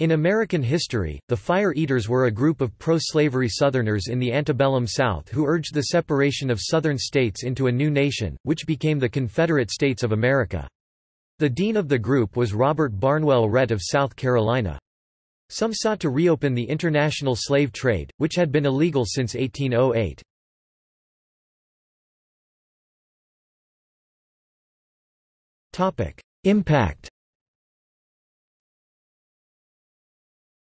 In American history, the Fire-Eaters were a group of pro-slavery Southerners in the antebellum South who urged the separation of Southern states into a new nation, which became the Confederate States of America. The dean of the group was Robert Barnwell Rhett of South Carolina. Some sought to reopen the international slave trade, which had been illegal since 1808. Impact.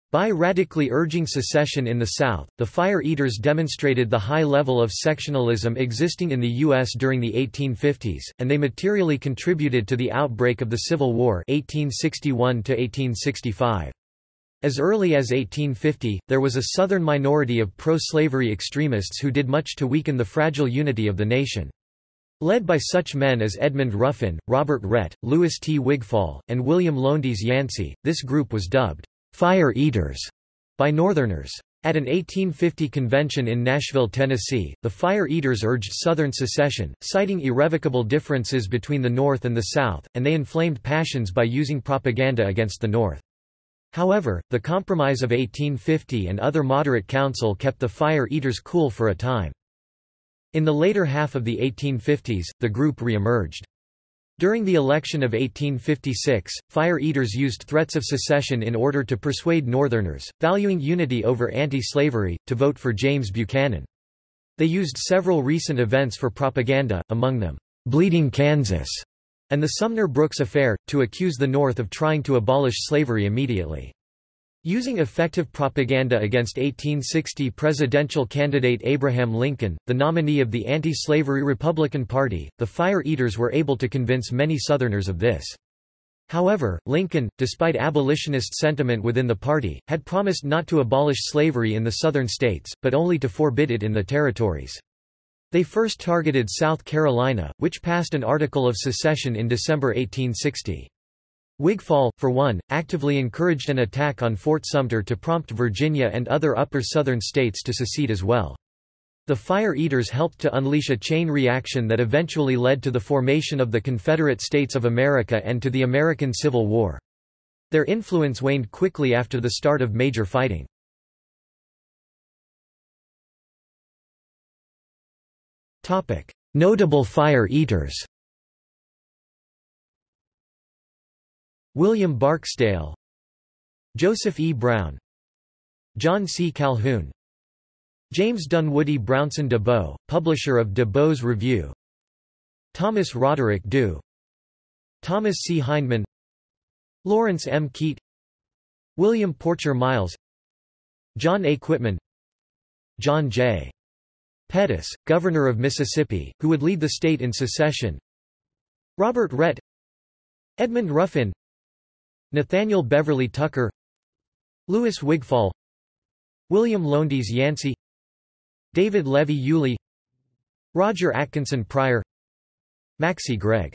By radically urging secession in the South, the Fire-Eaters demonstrated the high level of sectionalism existing in the U.S. during the 1850s, and they materially contributed to the outbreak of the Civil War 1861–1865. As early as 1850, there was a Southern minority of pro-slavery extremists who did much to weaken the fragile unity of the nation. Led by such men as Edmund Ruffin, Robert Rhett, Louis T. Wigfall, and William Lowndes Yancey, this group was dubbed Fire-Eaters by Northerners. At an 1850 convention in Nashville, Tennessee, the Fire-Eaters urged Southern secession, citing irrevocable differences between the North and the South, and they inflamed passions by using propaganda against the North. However, the Compromise of 1850 and other moderate counsel kept the Fire-Eaters cool for a time. In the later half of the 1850s, the group re-emerged. During the election of 1856, Fire-Eaters used threats of secession in order to persuade Northerners, valuing unity over anti-slavery, to vote for James Buchanan. They used several recent events for propaganda, among them, "Bleeding Kansas" and the Sumner Brooks Affair, to accuse the North of trying to abolish slavery immediately. Using effective propaganda against 1860 presidential candidate Abraham Lincoln, the nominee of the anti-slavery Republican Party, the Fire-Eaters were able to convince many Southerners of this. However, Lincoln, despite abolitionist sentiment within the party, had promised not to abolish slavery in the Southern states, but only to forbid it in the territories. They first targeted South Carolina, which passed an article of secession in December 1860. Wigfall, for one, actively encouraged an attack on Fort Sumter to prompt Virginia and other upper Southern states to secede as well. The Fire-Eaters helped to unleash a chain reaction that eventually led to the formation of the Confederate States of America and to the American Civil War. Their influence waned quickly after the start of major fighting. Notable Fire-Eaters. William Barksdale, Joseph E. Brown, John C. Calhoun, James Dunwoody Brownson DeBow, publisher of DeBow's Review, Thomas Roderick Dew, Thomas C. Hindman, Lawrence M. Keith, William Porcher Miles, John A. Quitman, John J. Pettus, governor of Mississippi, who would lead the state in secession, Robert Rhett, Edmund Ruffin, Nathaniel Beverly Tucker, Louis Wigfall, William Lowndes Yancey, David Levy Yulee, Roger Atkinson Pryor, Maxie Gregg.